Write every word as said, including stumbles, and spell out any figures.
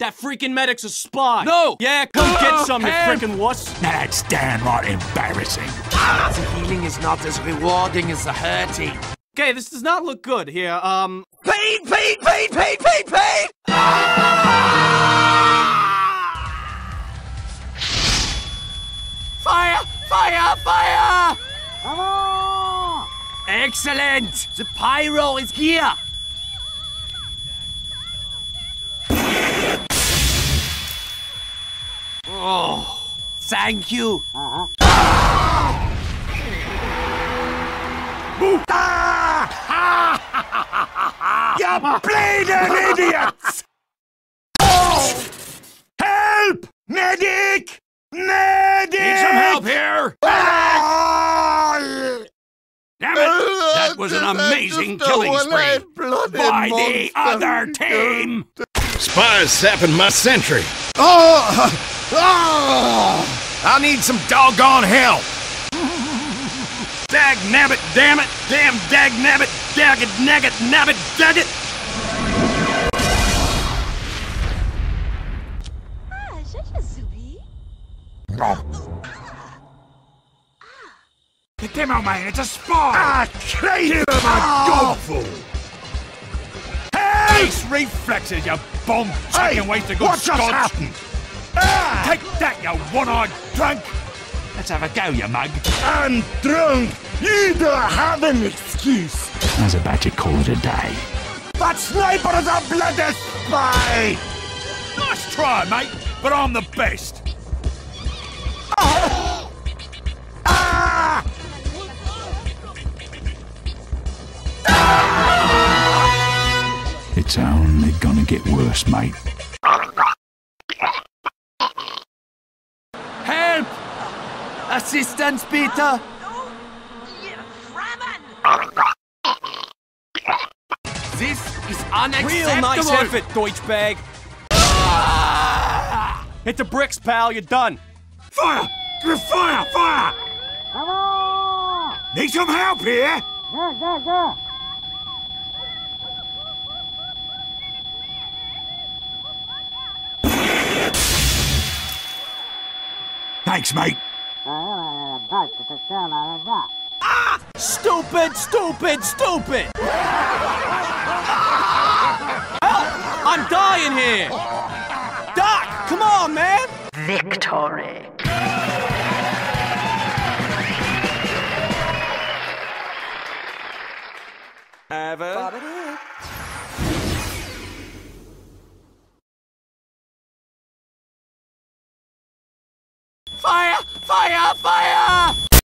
That freaking medic's a spy! No! Yeah, go oh, get some, you freaking wuss! That's damn right embarrassing. The healing is not as rewarding as the hurting. Okay, this does not look good here, um... Pain, pain, pain, pain, pain, pain! Fire! Fire! Fire! Bravo! Excellent! The pyro is here! Oh, thank you. Uh-huh. Ah! You bleeding idiots! Oh! Help! Medic! Medic! Need some help here! Ah! Damn it! That was an amazing killing spree by the other team! Spies sapping my sentry. Oh! Oh, I need some doggone help! Dag nabbit, damn it! Damn dag nabbit! Dag it, naggit, nabbit, dag it! Ah, Zubi. The demo man, it's a spy! Ah, kill him, my dogfool! Hey! Ace reflexes, you bomb chicken hey, waste a good scotch! Ah, take that, you one-eyed drunk! Let's have a go, you mug. I'm drunk! You don't have an excuse! I was about to call it a day. That sniper is a bloody spy! Nice try, mate, but I'm the best! Oh. Ah. Ah. It's only gonna get worse, mate. Assistance, Peter! Oh, no. This is unacceptable! Real nice effort, Deutschbag! Ah! Hit the bricks, pal, you're done! Fire! Fire! Fire! Bravo. Need some help here? Go, go, go! Thanks, mate! Ah! Stupid, stupid, stupid! Help! I'm dying here! Doc, come on, man! Victory. Ever? Fire! Fire! Fire!